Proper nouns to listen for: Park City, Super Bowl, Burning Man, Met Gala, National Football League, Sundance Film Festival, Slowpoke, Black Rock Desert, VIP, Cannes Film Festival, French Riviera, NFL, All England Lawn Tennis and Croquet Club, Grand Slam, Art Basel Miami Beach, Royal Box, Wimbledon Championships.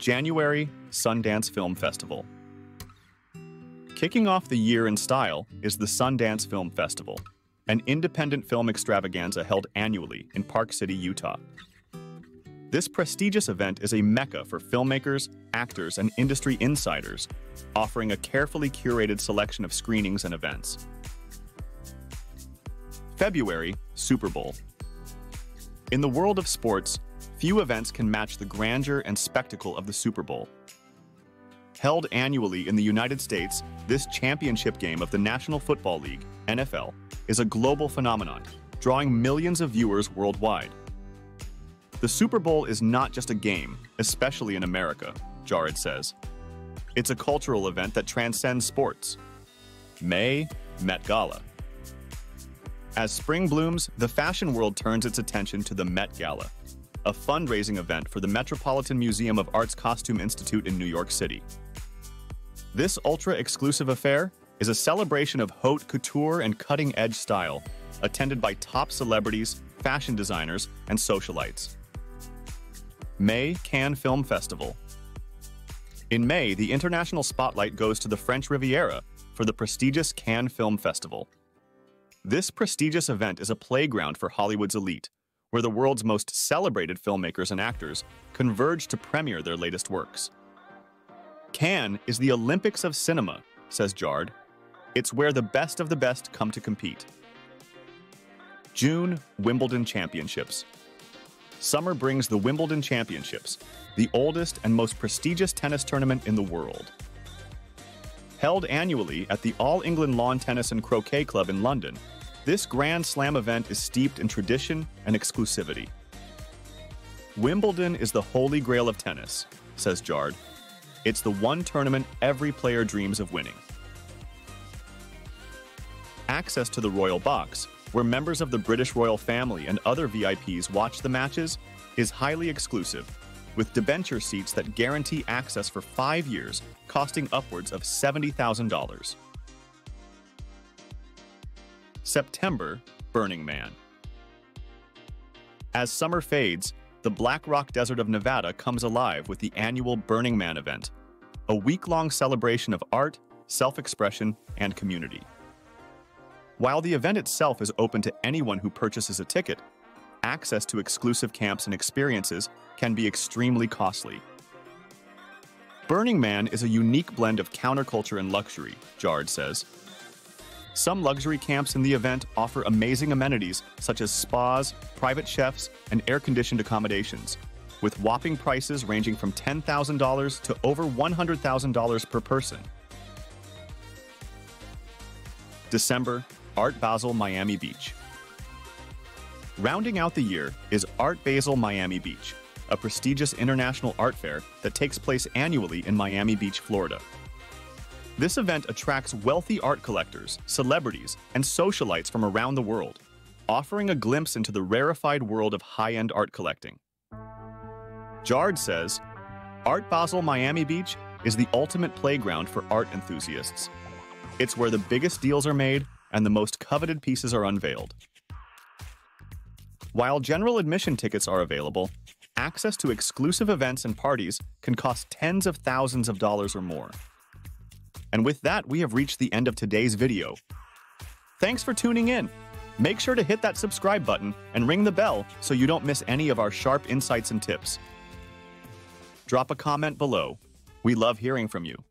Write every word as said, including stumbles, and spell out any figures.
January, Sundance Film Festival. Kicking off the year in style is the Sundance Film Festival, an independent film extravaganza held annually in Park City, Utah. This prestigious event is a mecca for filmmakers, actors, and industry insiders, offering a carefully curated selection of screenings and events. February, Super Bowl. In the world of sports, few events can match the grandeur and spectacle of the Super Bowl. Held annually in the United States, this championship game of the National Football League, N F L, is a global phenomenon, drawing millions of viewers worldwide. The Super Bowl is not just a game, especially in America, Jared says. It's a cultural event that transcends sports. May, Met Gala. As spring blooms, the fashion world turns its attention to the Met Gala, a fundraising event for the Metropolitan Museum of Art's Costume Institute in New York City. This ultra-exclusive affair is a celebration of haute couture and cutting-edge style, attended by top celebrities, fashion designers, and socialites. May, Cannes Film Festival. In May, the international spotlight goes to the French Riviera for the prestigious Cannes Film Festival. This prestigious event is a playground for Hollywood's elite, where the world's most celebrated filmmakers and actors converge to premiere their latest works. Cannes is the Olympics of cinema, says Jard. It's where the best of the best come to compete. June, Wimbledon Championships. Summer brings the Wimbledon Championships, the oldest and most prestigious tennis tournament in the world. Held annually at the All England Lawn Tennis and Croquet Club in London, this Grand Slam event is steeped in tradition and exclusivity. Wimbledon is the holy grail of tennis, says Jard. It's the one tournament every player dreams of winning. Access to the Royal Box, where members of the British royal family and other V I Ps watch the matches, is highly exclusive, with debenture seats that guarantee access for five years, costing upwards of seventy thousand dollars. September, Burning Man. As summer fades, the Black Rock Desert of Nevada comes alive with the annual Burning Man event, a week-long celebration of art, self-expression, and community. While the event itself is open to anyone who purchases a ticket, access to exclusive camps and experiences can be extremely costly. Burning Man is a unique blend of counterculture and luxury, Jard says. Some luxury camps in the event offer amazing amenities such as spas, private chefs, and air-conditioned accommodations, with whopping prices ranging from ten thousand dollars to over one hundred thousand dollars per person. December, Art Basel Miami Beach. Rounding out the year is Art Basel Miami Beach, a prestigious international art fair that takes place annually in Miami Beach, Florida. This event attracts wealthy art collectors, celebrities, and socialites from around the world, offering a glimpse into the rarefied world of high-end art collecting. Jard says, Art Basel Miami Beach is the ultimate playground for art enthusiasts. It's where the biggest deals are made and the most coveted pieces are unveiled. While general admission tickets are available, access to exclusive events and parties can cost tens of thousands of dollars or more. And with that, we have reached the end of today's video. Thanks for tuning in. Make sure to hit that subscribe button and ring the bell so you don't miss any of our sharp insights and tips. Drop a comment below. We love hearing from you.